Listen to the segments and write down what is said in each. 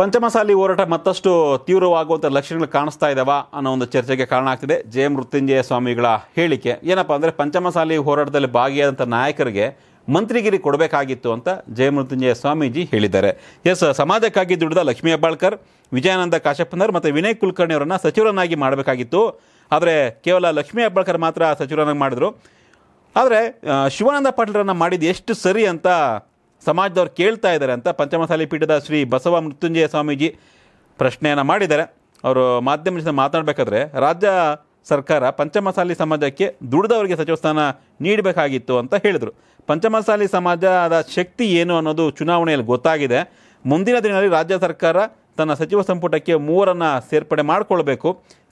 ಪಂಚಮಸಾಲಿ ಹೋರಾಟ ಮತ್ತಷ್ಟು ತೀವ್ರವಾಗುವಂಥ ಲಕ್ಷಣಗಳು ಕಾಣಿಸ್ತಾ ಇದ್ದಾವೆ ಅನ್ನೋ ಒಂದು ಚರ್ಚೆಗೆ ಕಾರಣ ಆಗ್ತಿದೆ ಜಯಮೃತ್ಯುಂಜಯ ಸ್ವಾಮಿಗಳ ಹೇಳಿಕೆ. ಏನಪ್ಪ ಅಂದರೆ, ಪಂಚಮಸಾಲಿ ಹೋರಾಟದಲ್ಲಿ ಭಾಗಿಯಾದಂಥ ನಾಯಕರಿಗೆ ಮಂತ್ರಿಗಿರಿ ಕೊಡಬೇಕಾಗಿತ್ತು ಅಂತ ಜಯಮೃತ್ಯುಂಜಯ ಸ್ವಾಮೀಜಿ ಹೇಳಿದ್ದಾರೆ. ಎಸ್, ಸಮಾಜಕ್ಕಾಗಿ ದುಡಿದ ಲಕ್ಷ್ಮೀ ಹೆಬ್ಬಾಳ್ಕರ್, ವಿಜಯಾನಂದ ಕಾಶಪ್ಪನವರ್ ಮತ್ತು ವಿನಯ್ ಕುಲಕರ್ಣಿ ಅವರನ್ನು ಸಚಿವರನ್ನಾಗಿ ಮಾಡಬೇಕಾಗಿತ್ತು. ಆದರೆ ಕೇವಲ ಲಕ್ಷ್ಮೀ ಹೆಬ್ಬಾಳ್ಕರ್ ಮಾತ್ರ ಸಚಿವರನ್ನಾಗಿ ಮಾಡಿದ್ರು. ಆದರೆ ಶಿವಾನಂದ ಪಾಟೀಲ್ರನ್ನು ಮಾಡಿದ್ದು ಎಷ್ಟು ಸರಿ ಅಂತ ಸಮಾಜದವ್ರು ಕೇಳ್ತಾ ಇದ್ದಾರೆ ಅಂತ ಪಂಚಮಸಾಲಿ ಪೀಠದ ಶ್ರೀ ಬಸವ ಮೃತ್ಯುಂಜಯ ಸ್ವಾಮೀಜಿ ಪ್ರಶ್ನೆಯನ್ನು ಮಾಡಿದ್ದಾರೆ. ಅವರು ಮಾಧ್ಯಮದ ಜೊತೆ ಮಾತನಾಡಬೇಕಾದ್ರೆ, ರಾಜ್ಯ ಸರ್ಕಾರ ಪಂಚಮಸಾಲಿ ಸಮಾಜಕ್ಕೆ ದುಡಿದವರಿಗೆ ಸಚಿವ ಸ್ಥಾನ ನೀಡಬೇಕಾಗಿತ್ತು ಅಂತ ಹೇಳಿದರು. ಪಂಚಮಸಾಲಿ ಸಮಾಜದ ಶಕ್ತಿ ಏನು ಅನ್ನೋದು ಚುನಾವಣೆಯಲ್ಲಿ ಗೊತ್ತಾಗಿದೆ. ಮುಂದಿನ ದಿನಗಳಲ್ಲಿ ರಾಜ್ಯ ಸರ್ಕಾರ ತನ್ನ ಸಚಿವ ಸಂಪುಟಕ್ಕೆ 3 ಸೇರ್ಪಡೆ ಮಾಡಿಕೊಳ್ಬೇಕು.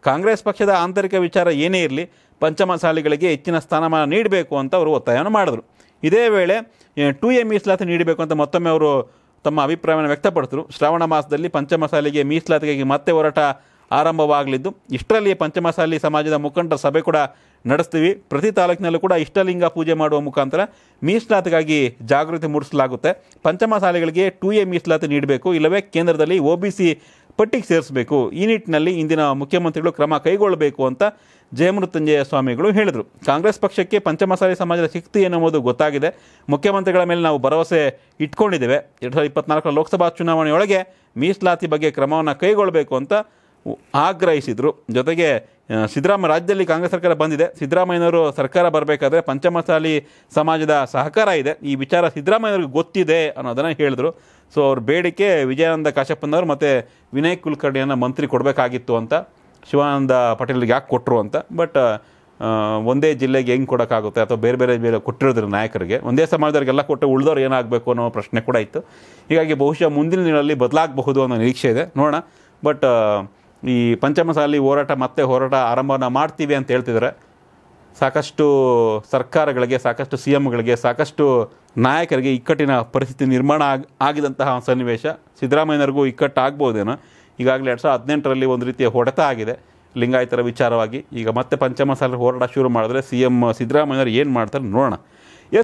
ಕಾಂಗ್ರೆಸ್ ಪಕ್ಷದ ಆಂತರಿಕ ವಿಚಾರ ಏನೇ ಇರಲಿ, ಪಂಚಮಸಾಲಿಗಳಿಗೆ ಹೆಚ್ಚಿನ ಸ್ಥಾನಮಾನ ನೀಡಬೇಕು ಅಂತ ಅವರು ಒತ್ತಾಯವನ್ನು ಮಾಡಿದರು. ಇದೇ ವೇಳೆ 2A ಮೀಸಲಾತಿ ನೀಡಬೇಕು ಅಂತ ಮತ್ತೊಮ್ಮೆ ಅವರು ತಮ್ಮ ಅಭಿಪ್ರಾಯವನ್ನು ವ್ಯಕ್ತಪಡಿಸಿದರು. ಶ್ರಾವಣ ಮಾಸದಲ್ಲಿ ಪಂಚಮಸಾಲಿಗೆ ಮೀಸಲಾತಿಗಾಗಿ ಮತ್ತೆ ಹೋರಾಟ ಆರಂಭವಾಗಲಿದ್ದು, ಇಷ್ಟರಲ್ಲಿಯೇ ಪಂಚಮಸಾಲಿ ಸಮಾಜದ ಮುಖಂಡರ ಸಭೆ ಕೂಡ ನಡೆಸ್ತೀವಿ. ಪ್ರತಿ ತಾಲೂಕಿನಲ್ಲೂ ಕೂಡ ಇಷ್ಟಲಿಂಗ ಪೂಜೆ ಮಾಡುವ ಮುಖಾಂತರ ಮೀಸಲಾತಿಗಾಗಿ ಜಾಗೃತಿ ಮೂಡಿಸಲಾಗುತ್ತೆ. ಪಂಚಮಸಾಲಿಗಳಿಗೆ 2A ಮೀಸಲಾತಿ ನೀಡಬೇಕು, ಇಲ್ಲವೇ ಕೇಂದ್ರದಲ್ಲಿ OBC ಪಟ್ಟಿಗೆ ಸೇರಿಸಬೇಕು. ಈ ನಿಟ್ಟಿನಲ್ಲಿ ಇಂದಿನ ಮುಖ್ಯಮಂತ್ರಿಗಳು ಕ್ರಮ ಕೈಗೊಳ್ಳಬೇಕು ಅಂತ ಜಯಮೃತ್ಯುಂಜಯ ಸ್ವಾಮಿಗಳು ಹೇಳಿದರು. ಕಾಂಗ್ರೆಸ್ ಪಕ್ಷಕ್ಕೆ ಪಂಚಮಸಾಲಿ ಸಮಾಜದ ಶಕ್ತಿ ಎನ್ನುವುದು ಗೊತ್ತಾಗಿದೆ. ಮುಖ್ಯಮಂತ್ರಿಗಳ ಮೇಲೆ ನಾವು ಭರವಸೆ ಇಟ್ಕೊಂಡಿದ್ದೇವೆ. 2024 ಲೋಕಸಭಾ ಚುನಾವಣೆಯೊಳಗೆ ಮೀಸಲಾತಿ ಬಗ್ಗೆ ಕ್ರಮವನ್ನು ಕೈಗೊಳ್ಳಬೇಕು ಅಂತ ಆಗ್ರಹಿಸಿದರು. ಜೊತೆಗೆ ಸಿದ್ದರಾಮಯ್ಯ, ರಾಜ್ಯದಲ್ಲಿ ಕಾಂಗ್ರೆಸ್ ಸರ್ಕಾರ ಬಂದಿದೆ, ಸಿದ್ದರಾಮಯ್ಯನವರು ಸರ್ಕಾರ ಬರಬೇಕಾದ್ರೆ ಪಂಚಮಸಾಲಿ ಸಮಾಜದ ಸಹಕಾರ ಇದೆ, ಈ ವಿಚಾರ ಸಿದ್ದರಾಮಯ್ಯನವ್ರಿಗೆ ಗೊತ್ತಿದೆ ಅನ್ನೋದನ್ನು ಹೇಳಿದರು. ಸೊ ಅವ್ರ ಬೇಡಿಕೆ ವಿಜಯಾನಂದ ಕಾಶಪ್ಪನವರು ಮತ್ತು ವಿನಯ್ ಕುಲಕರ್ಣಿಯನ್ನು ಮಂತ್ರಿ ಕೊಡಬೇಕಾಗಿತ್ತು ಅಂತ, ಶಿವಾನಂದ ಪಾಟೀಲ್ರಿಗೆ ಯಾಕೆ ಕೊಟ್ಟರು ಅಂತ. ಬಟ್ ಒಂದೇ ಜಿಲ್ಲೆಗೆ ಹೆಂಗೆ ಕೊಡೋಕ್ಕಾಗುತ್ತೆ, ಅಥವಾ ಬೇರೆ ಬೇರೆ ಬೇರೆ ಕೊಟ್ಟಿರೋದ್ರ ನಾಯಕರಿಗೆ, ಒಂದೇ ಸಮಾಜದವ್ರಿಗೆಲ್ಲ ಕೊಟ್ಟು ಉಳಿದವ್ರು ಏನಾಗಬೇಕು ಅನ್ನೋ ಪ್ರಶ್ನೆ ಕೂಡ ಇತ್ತು. ಹೀಗಾಗಿ ಬಹುಶಃ ಮುಂದಿನ ದಿನಗಳಲ್ಲಿ ಬದಲಾಗಬಹುದು ಅನ್ನೋ ನಿರೀಕ್ಷೆ ಇದೆ, ನೋಡೋಣ. ಬಟ್ ಈ ಪಂಚಮಸಾಲಿ ಹೋರಾಟ ಮತ್ತೆ ಆರಂಭನ ಮಾಡ್ತೀವಿ ಅಂತ ಹೇಳ್ತಿದ್ದಾರೆ. ಸಾಕಷ್ಟು ಸರ್ಕಾರಗಳಿಗೆ, ಸಾಕಷ್ಟು CMಗಳಿಗೆ, ಸಾಕಷ್ಟು ನಾಯಕರಿಗೆ ಇಕ್ಕಟ್ಟಿನ ಪರಿಸ್ಥಿತಿ ನಿರ್ಮಾಣ ಆಗಿದಂತಹ ಸನ್ನಿವೇಶ. ಸಿದ್ದರಾಮಯ್ಯನವ್ರಿಗೂ ಇಕ್ಕಟ್ಟು ಆಗ್ಬೋದೇನೋ. ಈಗಾಗಲೇ 2018 ಒಂದು ರೀತಿಯ ಹೊಡೆತ ಆಗಿದೆ ಲಿಂಗಾಯತರ ವಿಚಾರವಾಗಿ. ಈಗ ಮತ್ತೆ ಪಂಚಮಸಾಲಿ ಹೋರಾಟ ಶುರು ಮಾಡಿದ್ರೆ CM ಸಿದ್ದರಾಮಯ್ಯವ್ರು ಏನು ಮಾಡ್ತಾರೆ ನೋಡೋಣ.